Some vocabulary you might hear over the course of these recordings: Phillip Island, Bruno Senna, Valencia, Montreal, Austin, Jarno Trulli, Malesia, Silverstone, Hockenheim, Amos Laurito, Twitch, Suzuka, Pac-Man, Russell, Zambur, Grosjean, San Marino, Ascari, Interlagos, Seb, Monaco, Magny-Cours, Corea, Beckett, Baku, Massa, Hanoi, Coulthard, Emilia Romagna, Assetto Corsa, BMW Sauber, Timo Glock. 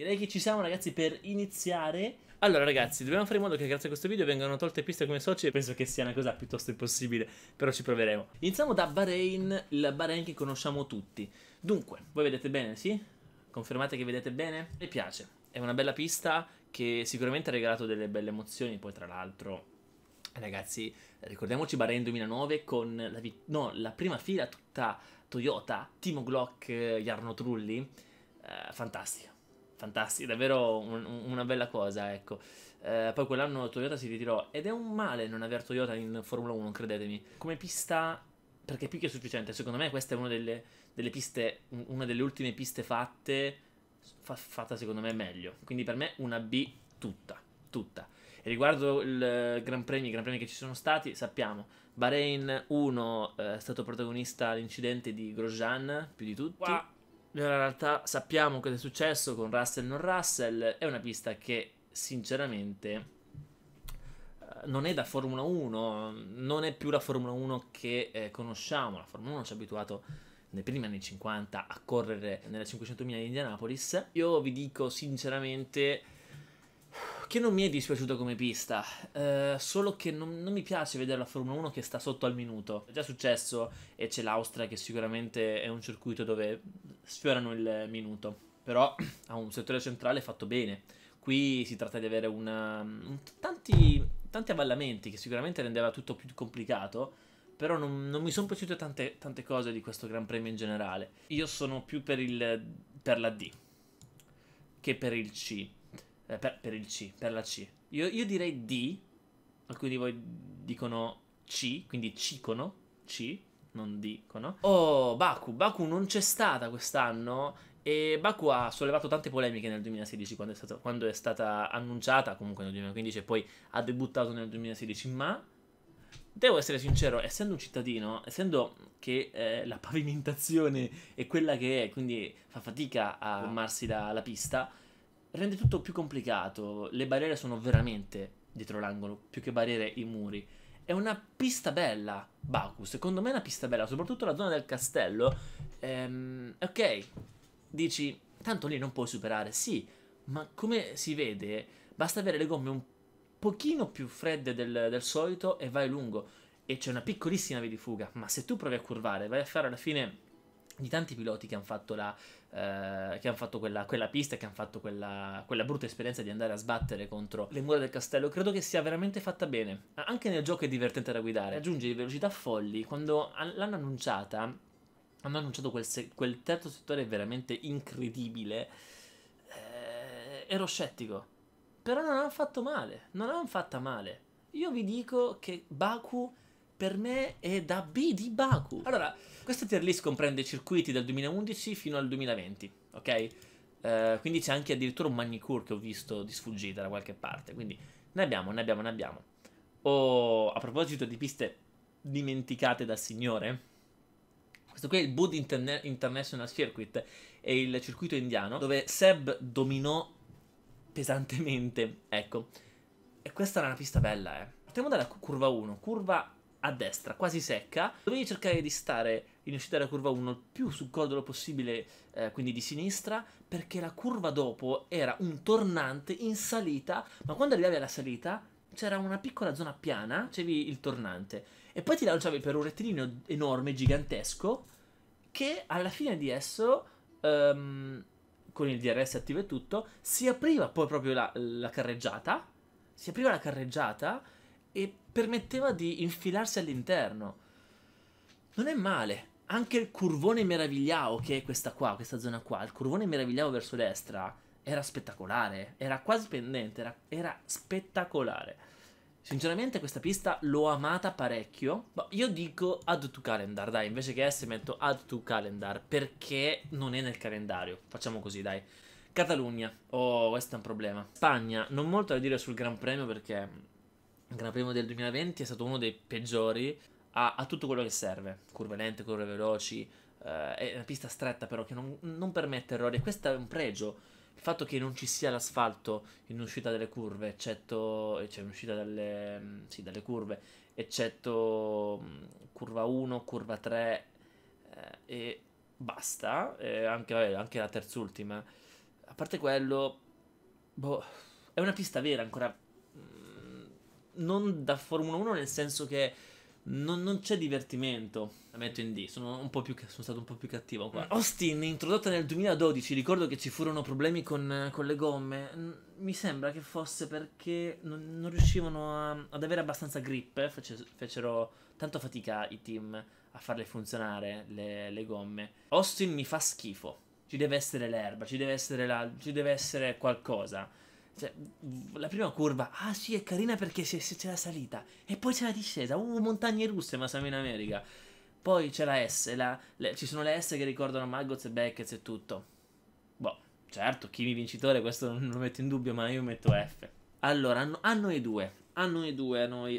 Direi che ci siamo, ragazzi, per iniziare. Allora, ragazzi, dobbiamo fare in modo che grazie a questo video vengano tolte piste come soci. Penso che sia una cosa piuttosto impossibile, però ci proveremo. Iniziamo da Bahrain, il Bahrain che conosciamo tutti. Dunque, voi vedete bene, sì? Confermate che vedete bene? Mi piace, è una bella pista che sicuramente ha regalato delle belle emozioni. Poi, tra l'altro, ragazzi, ricordiamoci Bahrain 2009 con la prima fila tutta Toyota, Timo Glock, Jarno Trulli, fantastica. Fantastico, davvero una bella cosa, ecco. Poi quell'anno Toyota si ritirò ed è un male non aver Toyota in Formula 1, credetemi. Come pista, perché è più che sufficiente, secondo me questa è una delle piste, una delle ultime piste fatta secondo me meglio. Quindi per me una B tutta. E riguardo i Gran Premi che ci sono stati, sappiamo, Bahrain 1 è stato protagonista l'incidente di Grosjean, più di tutti. Wow. In realtà sappiamo cosa è successo con Russell non Russell, è una pista che sinceramente non è da Formula 1, non è più la Formula 1 che conosciamo, la Formula 1 ci ha abituato nei primi anni 50 a correre nella 500.000 di Indianapolis. Io vi dico sinceramente che non mi è dispiaciuto come pista, solo che non mi piace vedere la Formula 1 che sta sotto al minuto. È già successo e c'è l'Austria che sicuramente è un circuito dove sfiorano il minuto, però ha un settore centrale fatto bene. Qui si tratta di avere tanti avvallamenti che sicuramente rendeva tutto più complicato, però non mi sono piaciute tante cose di questo Gran Premio in generale. Io sono più per la D che per il C. Per la C. Io direi D, alcuni di voi dicono C, quindi C, non dicono. Oh, Baku non c'è stata quest'anno e Baku ha sollevato tante polemiche nel 2016 quando è stata annunciata, comunque nel 2015 e poi ha debuttato nel 2016, ma devo essere sincero, essendo un cittadino, essendo che la pavimentazione è quella che è, quindi fa fatica a formarsi la pista, rende tutto più complicato. Le barriere sono veramente dietro l'angolo, più che barriere i muri. È una pista bella, Baku, secondo me è una pista bella, soprattutto la zona del castello. Ok, dici, tanto lì non puoi superare, sì, ma come si vede, basta avere le gomme un pochino più fredde del solito e vai lungo. E c'è una piccolissima via di fuga, ma se tu provi a curvare, vai a fare alla fine di tanti piloti che hanno fatto quella pista, che hanno fatto quella brutta esperienza di andare a sbattere contro le mura del castello. Credo che sia veramente fatta bene, anche nel gioco è divertente da guidare, raggiunge velocità folli. Quando l'hanno annunciata, hanno annunciato quel terzo settore veramente incredibile, ero scettico, però non l'hanno fatto male, non l'hanno fatta male. Io vi dico che Baku per me è da B di Baku. Allora, questa tier list comprende i circuiti dal 2011 fino al 2020, ok? Quindi c'è anche addirittura un Magny-Cours che ho visto di sfuggita da qualche parte, quindi ne abbiamo. Oh, a proposito di piste dimenticate dal signore, questo qui è il Bud International Circuit, è il circuito indiano dove Seb dominò pesantemente, ecco. E questa era una pista bella, Partiamo dalla curva 1, curva a destra, quasi secca, dovevi cercare di stare in uscita dalla curva 1 il più sul cordolo possibile, quindi di sinistra, perché la curva dopo era un tornante in salita, ma quando arrivavi alla salita c'era una piccola zona piana, c'avevi il tornante e poi ti lanciavi per un rettilineo enorme, gigantesco, che alla fine di esso, con il DRS attivo e tutto, si apriva poi proprio la carreggiata e permetteva di infilarsi all'interno. Non è male. Anche il curvone meravigliao, che è questa zona qua, il curvone meravigliao verso destra, era spettacolare, era quasi pendente, era spettacolare. Sinceramente questa pista l'ho amata parecchio, ma io dico add to calendar, dai, invece che S metto add to calendar, perché non è nel calendario, facciamo così, dai. Catalogna, oh, questo è un problema. Spagna, non molto da dire sul Gran Premio perché il Gran Premio del 2020 è stato uno dei peggiori a tutto quello che serve. Curve lente, curve veloci, è una pista stretta però che non permette errori. Questo è un pregio, il fatto che non ci sia l'asfalto in uscita dalle curve, eccetto, cioè in uscita dalle curve, eccetto curva 1, curva 3 e basta, anche la terz'ultima. a parte quello, boh, è una pista vera ancora, non da Formula 1, nel senso che non c'è divertimento. La metto in D, sono stato un po' più cattivo qua. Austin, introdotta nel 2012, ricordo che ci furono problemi con le gomme. Mi sembra che fosse perché non riuscivano ad avere abbastanza grip, fecero tanta fatica i team a farle funzionare le gomme. Austin mi fa schifo, ci deve essere l'erba, ci deve essere qualcosa. Cioè, la prima curva, ah sì, è carina perché c'è la salita e poi c'è la discesa, montagne russe, ma siamo in America. Poi c'è la S, ci sono le S che ricordano Maggots e Beckett e tutto. Boh, certo, Kimi vincitore, questo non lo metto in dubbio, ma io metto F. Allora, a noi due. Io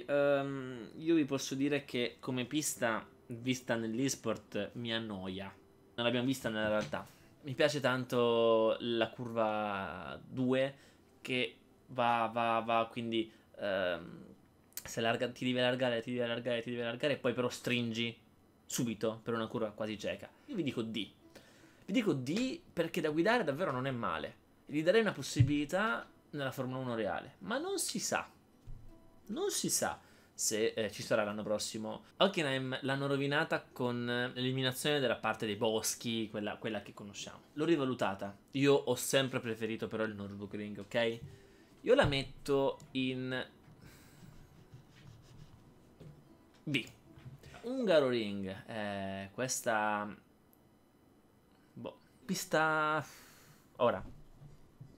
vi posso dire che come pista vista nell'esport mi annoia. Non l'abbiamo vista nella realtà. Mi piace tanto la curva 2, che va, quindi se larga, ti devi allargare, poi però stringi subito per una curva quasi cieca. Io vi dico D. Vi dico D perché da guidare davvero non è male. Gli darei una possibilità nella Formula 1 reale, ma non si sa se ci sarà l'anno prossimo. Hockenheim l'hanno rovinata con l'eliminazione della parte dei boschi, quella che conosciamo. L'ho rivalutata. Io ho sempre preferito però il Nürburgring, ok? Io la metto in B. Hungaroring, questa, boh, pista. Ora,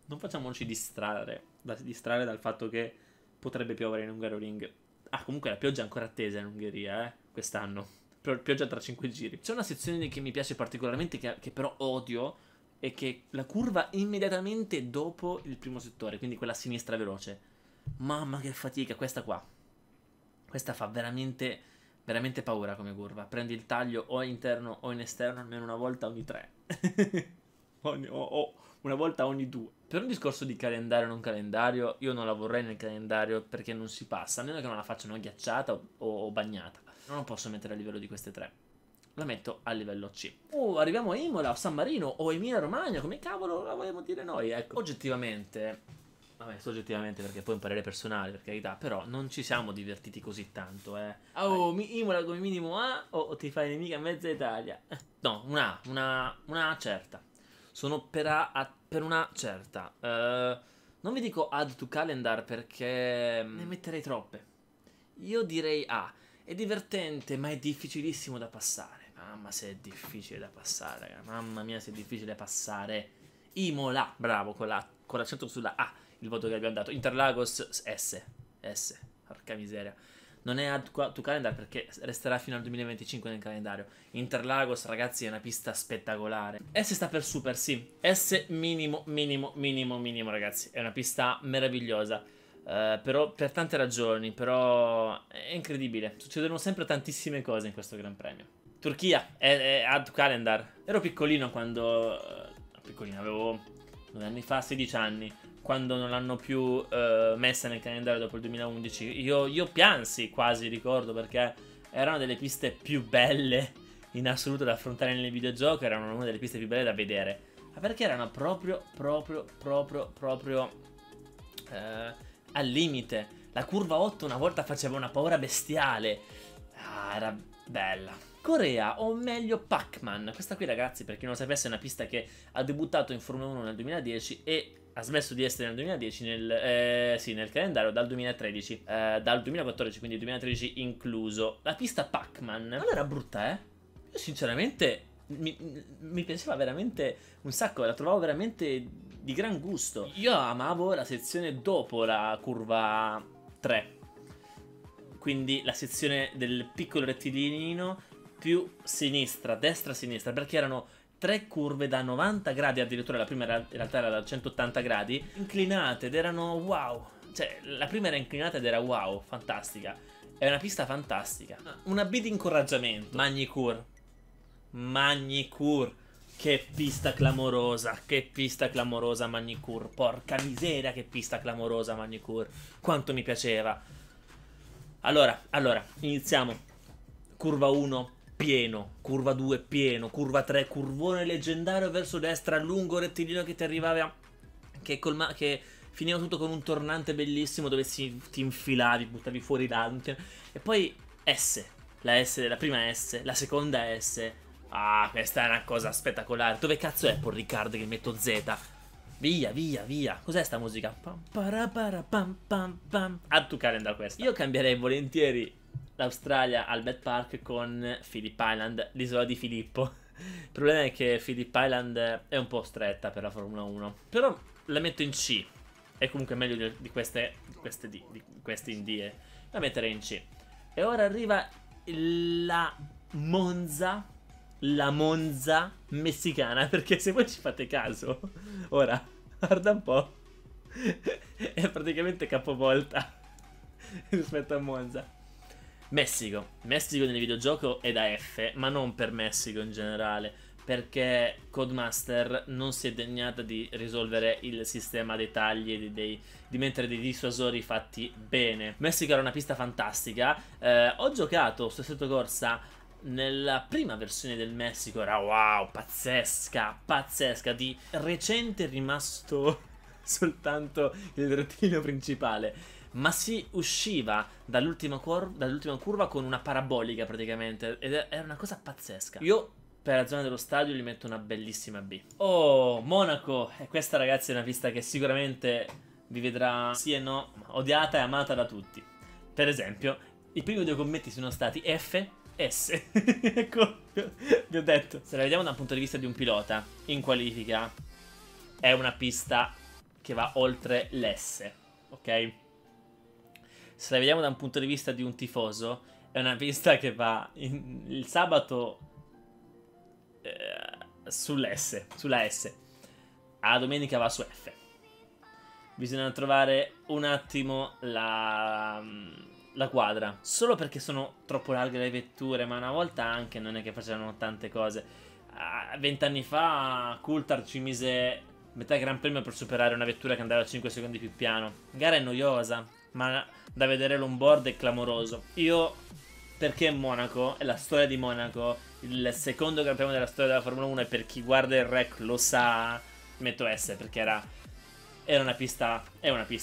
non facciamoci distrarre dal fatto che potrebbe piovere in Hungaroring. Ah, comunque la pioggia è ancora attesa in Ungheria, quest'anno. Pioggia tra 5 giri. C'è una sezione che mi piace particolarmente, che però odio, è che la curva immediatamente dopo il primo settore, quindi quella a sinistra veloce. Mamma che fatica, questa qua. Questa fa veramente, veramente paura come curva. Prendi il taglio o interno o in esterno almeno una volta ogni 3. o una volta ogni 2. Per un discorso di calendario o non calendario, io non la vorrei nel calendario perché non si passa, a meno che non la facciano ghiacciata o bagnata. Non la posso mettere a livello di queste tre. La metto a livello C. Arriviamo a Imola o San Marino o Emilia Romagna, come cavolo la vogliamo dire noi, ecco. Oggettivamente, vabbè, soggettivamente perché poi è un parere personale, per carità, però non ci siamo divertiti così tanto, eh. Oh, Imola come minimo A o ti fai nemica mezza Italia? No, una certa. Sono per una certa. Non vi dico add to calendar perché ne metterei troppe. Io direi A. È divertente ma è difficilissimo da passare. Mamma se è difficile da passare, ragazzi. Mamma mia se è difficile da passare. Imola, bravo, con l'accento sulla A, il voto che abbiamo dato. Interlagos, S. Porca miseria. Non è add to calendar perché resterà fino al 2025 nel calendario. Interlagos, ragazzi, è una pista spettacolare. S sta per super, sì. S minimo, ragazzi. È una pista meravigliosa. Però per tante ragioni, però è incredibile. Succedono sempre tantissime cose in questo Gran Premio. Turchia, è add to calendar. Ero piccolino quando... piccolino, avevo 9 anni fa, 16 anni. Quando non l'hanno più messa nel calendario dopo il 2011, io piansi quasi, ricordo, perché erano delle piste più belle in assoluto da affrontare nelle videogiochi, erano una delle piste più belle da vedere, ma perché erano proprio al limite. La curva 8 una volta faceva una paura bestiale, era bella. Corea, o meglio Pac-Man, questa qui, ragazzi, per chi non lo sapesse, è una pista che ha debuttato in Formula 1 nel 2010 e ha smesso di essere nel 2010 nel calendario dal 2013, dal 2014, quindi 2013 incluso. La pista Pac-Man non era brutta, eh? Io sinceramente mi piaceva veramente un sacco, la trovavo veramente di gran gusto. Io amavo la sezione dopo la curva 3, quindi la sezione del piccolo rettilineo più sinistra, destra-sinistra, perché erano tre curve da 90 gradi, addirittura la prima in realtà era da 180 gradi, inclinate, ed erano wow. Cioè, la prima era inclinata ed era wow, fantastica. È una pista fantastica. Una B di incoraggiamento. Magny-Cours. Che pista clamorosa Magny-Cours. Porca miseria, che pista clamorosa Magny-Cours. Quanto mi piaceva. Allora, iniziamo. Curva 1. Pieno, curva 2 pieno, curva 3 curvone leggendario verso destra, lungo rettilineo che ti arrivava che finiva tutto con un tornante bellissimo dove ti infilavi, buttavi fuori Dante. E poi S, la prima S, la seconda S. Ah, questa è una cosa spettacolare. Dove cazzo è Paul Ricard che metto Z? Via, via, via. Cos'è sta musica? Add to calendar questa. Io cambierei volentieri l'Australia al Bad Park con Phillip Island, l'isola di Filippo. Il problema è che Phillip Island è un po' stretta per la Formula 1. Però la metto in C. È comunque meglio di queste indie. La metterei in C. E ora arriva la Monza. La Monza messicana. Perché se voi ci fate caso, ora, guarda un po', è praticamente capovolta rispetto a Monza. Messico. Messico nel videogioco è da F, ma non per Messico in generale, perché Codemaster non si è degnata di risolvere il sistema dei tagli e di mettere dei dissuasori fatti bene. Messico era una pista fantastica. Ho giocato su assetto corsa nella prima versione del Messico, era wow, pazzesca, pazzesca. Di recente è rimasto soltanto il rettilineo principale, ma si usciva dall'ultima curva con una parabolica praticamente, ed è una cosa pazzesca. Io per la zona dello stadio gli metto una bellissima B. Oh, Monaco! E questa ragazzi è una pista che sicuramente vi vedrà sì e no, odiata e amata da tutti. Per esempio, i primi due commenti sono stati F, S. Ecco, vi ho detto. Se la vediamo dal punto di vista di un pilota, in qualifica è una pista che va oltre l'S, ok? Se la vediamo da un punto di vista di un tifoso, è una pista che va il sabato sulla S, a domenica va su F. Bisogna trovare un attimo la quadra, solo perché sono troppo larghe le vetture, ma una volta anche non è che facevano tante cose. 20 anni fa Coulthard ci mise metà Gran Premio per superare una vettura che andava 5 secondi più piano. Gara è noiosa, ma da vedere l'onboard è clamoroso. Io, perché Monaco, è la storia di Monaco, il secondo Gran Premio della storia della Formula 1, e per chi guarda il rec lo sa, metto S, perché è una pista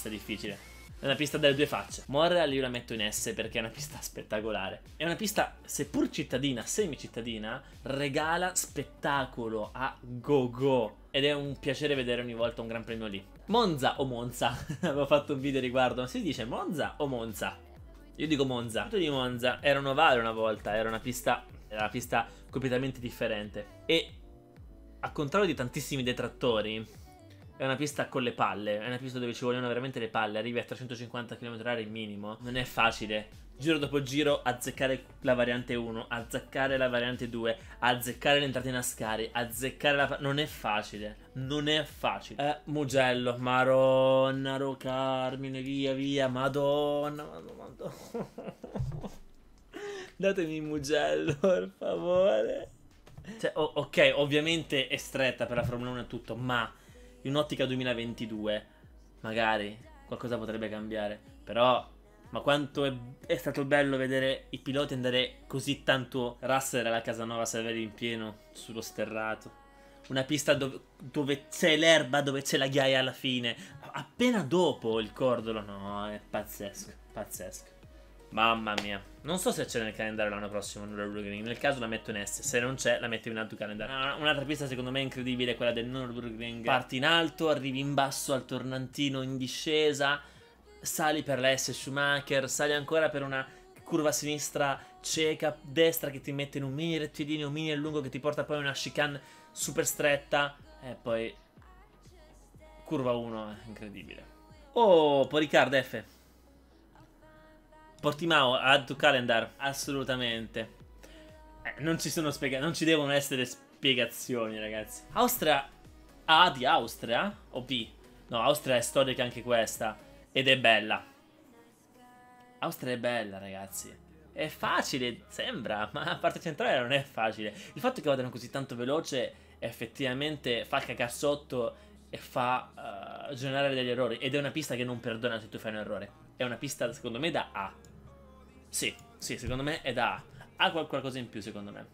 difficile, è una pista delle due facce. Montreal io la metto in S perché è una pista spettacolare, è una pista seppur cittadina, semicittadina, regala spettacolo a go-go, ed è un piacere vedere ogni volta un Gran Premio lì. Monza o Monza? Avevo fatto un video riguardo, ma si dice Monza o Monza? Io dico Monza. Tutto di Monza, era un ovale una volta, era una pista completamente differente. E a contrario di tantissimi detrattori, è una pista con le palle, è una pista dove ci vogliono veramente le palle, arrivi a 350 km/h minimo, non è facile. Giro dopo giro azzeccare la variante 1, azzeccare la variante 2, azzeccare l'entrata in Ascari, azzeccare la... non è facile, non è facile. Mugello, Maronna, Ro Carmine, via via, madonna, madonna, madonna. Datemi Mugello, per favore. Cioè, ok, ovviamente è stretta per la Formula 1 e tutto, ma in un'ottica 2022 magari qualcosa potrebbe cambiare, però... Ma quanto è stato bello vedere i piloti andare così tanto. Russell alla Casanova Severi in pieno sullo sterrato. Una pista dove c'è l'erba, dove c'è la ghiaia alla fine, appena dopo il cordolo. No, è pazzesco, pazzesco. Mamma mia. Non so se c'è nel calendario l'anno prossimo Nürburgring. Nel caso la metto in S. Se non c'è la metto in altro calendario. Un'altra pista secondo me incredibile è quella del Nürburgring. Parti in alto, arrivi in basso al tornantino in discesa, sali per la S Schumacher, sali ancora per una curva sinistra cieca, destra che ti mette in un mini rettilineo, mini e lungo, che ti porta poi a una chicane super stretta, e poi curva 1, incredibile. Oh, Paul Ricard F. Portimao, add to calendar, assolutamente. Non ci sono spiegazioni, non ci devono essere spiegazioni, ragazzi. Austria, A di Austria o B? No, Austria è storica anche questa. Ed è bella. Austria è bella, ragazzi. È facile, sembra, ma la parte centrale non è facile. Il fatto che vadano così tanto veloce effettivamente fa cacare sotto e fa generare degli errori. Ed è una pista che non perdona se tu fai un errore. È una pista, secondo me, da A. Sì, sì, secondo me è da A. Ha qualcosa in più, secondo me.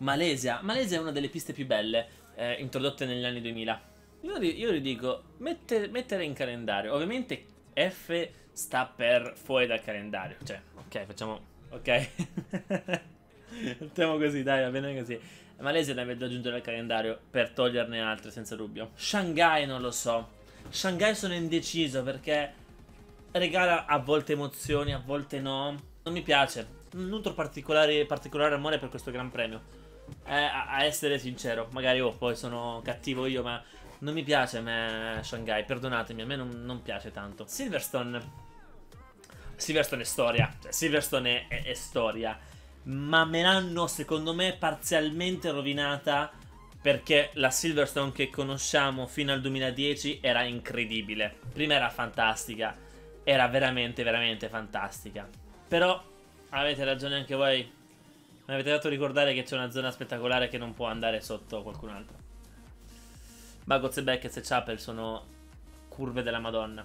Malesia. Malesia è una delle piste più belle introdotte negli anni 2000. Io le dico, mettere in calendario. Ovviamente F sta per fuori dal calendario. Cioè, ok, facciamo... Ok. Mettiamo così, dai, va bene così. Malesia ne aveva da aggiungere al calendario per toglierne altre, senza dubbio. Shanghai non lo so. Shanghai sono indeciso perché regala a volte emozioni, a volte no. Non mi piace. Nutro particolare amore per questo Gran Premio. A essere sincero, magari poi sono cattivo io, ma... Non mi piace a me Shanghai, perdonatemi, a me non piace tanto. Silverstone è storia, cioè Silverstone è storia, ma me l'hanno secondo me parzialmente rovinata perché la Silverstone che conosciamo fino al 2010 era incredibile. Prima era fantastica, era veramente veramente fantastica. Però avete ragione anche voi, mi avete fatto ricordare che c'è una zona spettacolare che non può andare sotto qualcun altro. Baku e Beckett e Chapel sono curve della Madonna.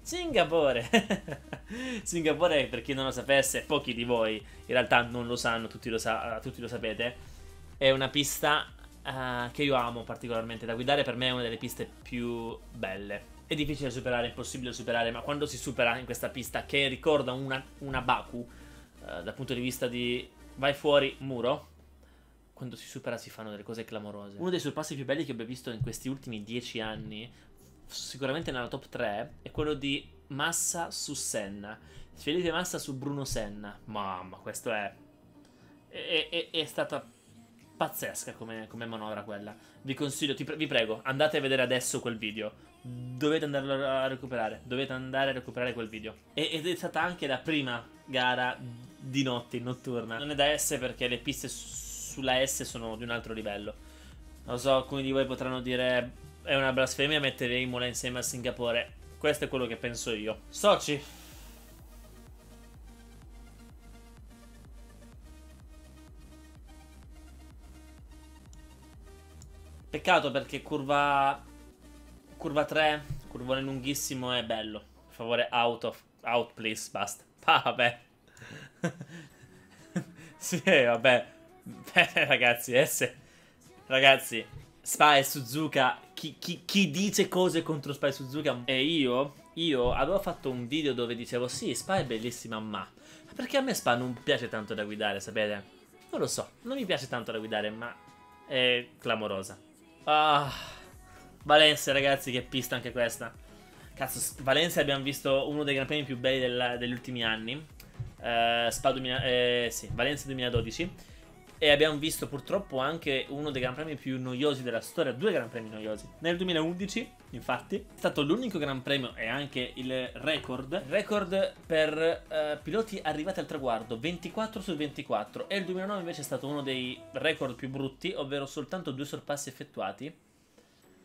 Singapore! Singapore, per chi non lo sapesse, pochi di voi in realtà non lo sanno, tutti lo sapete, è una pista che io amo particolarmente da guidare, per me è una delle piste più belle. È difficile da superare, è impossibile da superare, ma quando si supera in questa pista che ricorda una Baku, dal punto di vista di vai fuori muro, quando si supera si fanno delle cose clamorose. Uno dei sorpassi più belli che abbia visto in questi ultimi 10 anni, sicuramente nella top 3, è quello di Massa su Senna. Felipe Massa su Bruno Senna. Mamma, questo è stata pazzesca come manovra quella. Vi consiglio, vi prego, andate a vedere adesso quel video. Dovete andarlo a recuperare. Dovete andare a recuperare quel video. Ed è stata anche la prima gara di notte, notturna. Non è da S perché le piste sulla S sono di un altro livello. Lo so, alcuni di voi potranno dire è una blasfemia mettere Imola insieme a Singapore. Questo è quello che penso io. Sochi. Peccato perché curva 3, curvone lunghissimo, è bello. Per favore, out please, basta. Ah, vabbè. Sì, vabbè. Beh, ragazzi, ragazzi, Spa e Suzuka, chi dice cose contro Spa e Suzuka? E io avevo fatto un video dove dicevo sì, Spa è bellissima, ma perché a me Spa non piace tanto da guidare, sapete? Non lo so, non mi piace tanto da guidare, ma è clamorosa. Ah, Valencia, ragazzi, che pista anche questa. Cazzo, Valencia abbiamo visto uno dei gran premi più belli degli ultimi anni. Valencia 2012. E abbiamo visto purtroppo anche uno dei gran premi più noiosi della storia, due gran premi noiosi. Nel 2011, infatti, è stato l'unico gran premio e anche il record per piloti arrivati al traguardo, 24 su 24. E il 2009 invece è stato uno dei record più brutti, ovvero soltanto 2 sorpassi effettuati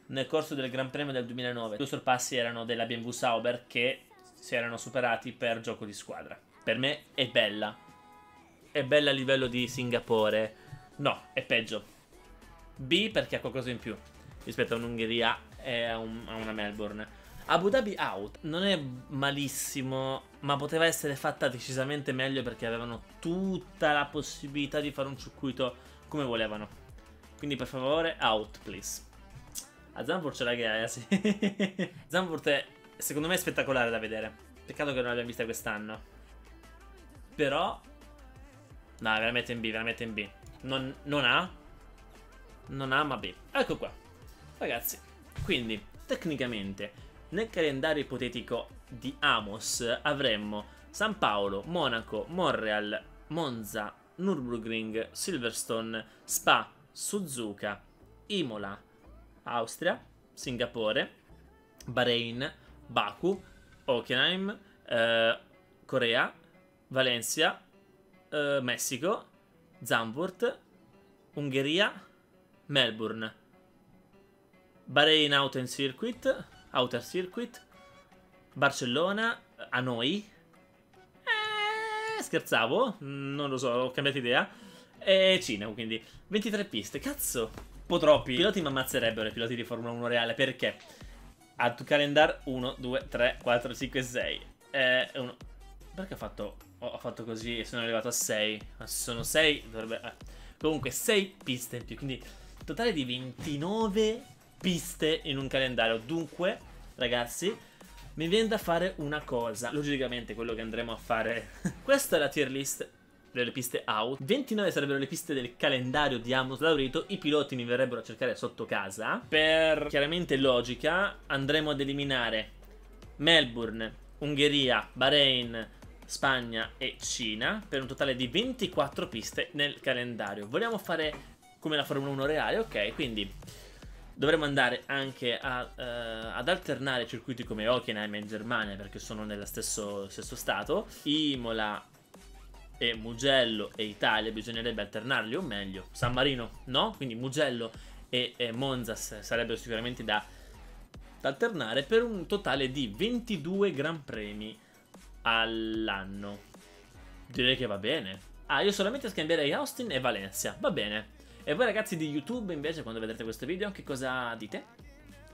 nel corso del gran premio del 2009. 2 sorpassi erano della BMW Sauber che si erano superati per gioco di squadra. Per me è bella. È bella a livello di Singapore. No, è peggio. B perché ha qualcosa in più rispetto a un'Ungheria e a una Melbourne. Abu Dhabi out. Non è malissimo, ma poteva essere fatta decisamente meglio perché avevano tutta la possibilità di fare un circuito come volevano. Quindi per favore, out please. A Zambur c'è la ghiaia, sì. Zambur secondo me è spettacolare da vedere. Peccato che non l'abbiamo vista quest'anno. Però... no, veramente in B, veramente in B. Non A. Non A, ma B. Ecco qua. Ragazzi, quindi, tecnicamente, nel calendario ipotetico di Amos avremmo San Paolo, Monaco, Montreal, Monza, Nürburgring, Silverstone, Spa, Suzuka, Imola, Austria, Singapore, Bahrain, Baku, Hockenheim, Corea, Valencia, Messico, Zandvoort, Ungheria, Melbourne, Bahrain Outer Circuit, Barcellona, Hanoi, scherzavo, non lo so, ho cambiato idea, e Cina, quindi 23 piste, cazzo, un po' troppi. I piloti mi ammazzerebbero, i piloti di Formula 1 reale, perché a tu calendar 1, 2, 3, 4, 5, 6, uno. Perché ho fatto così e sono arrivato a 6. Ma se sono 6 dovrebbe... Comunque 6 piste in più. Quindi totale di 29 piste in un calendario. Dunque, ragazzi, mi viene da fare una cosa. Logicamente quello che andremo a fare. Questa è la tier list delle piste out. 29 sarebbero le piste del calendario di Amos Laurito. I piloti mi verrebbero a cercare sotto casa. Per chiaramente logica andremo ad eliminare Melbourne, Ungheria, Bahrain, Spagna e Cina, per un totale di 24 piste nel calendario. Vogliamo fare come la Formula 1 reale, ok, quindi dovremmo andare anche a, ad alternare circuiti come Hockenheim in Germania, perché sono nello stesso stato, Imola e Mugello e Italia, bisognerebbe alternarli, o meglio, San Marino, no? Quindi Mugello e Monza sarebbero sicuramente da alternare, per un totale di 22 Gran Premi all'anno. Direi che va bene. Ah, io solamente scambierei Austin e Valencia. Va bene. E voi ragazzi di YouTube invece, quando vedrete questo video, che cosa dite?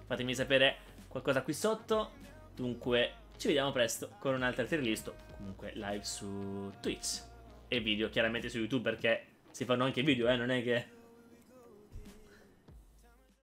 Fatemi sapere qualcosa qui sotto. Dunque ci vediamo presto con un'altra tier list, comunque live su Twitch e video chiaramente su YouTube, perché si fanno anche video, non è che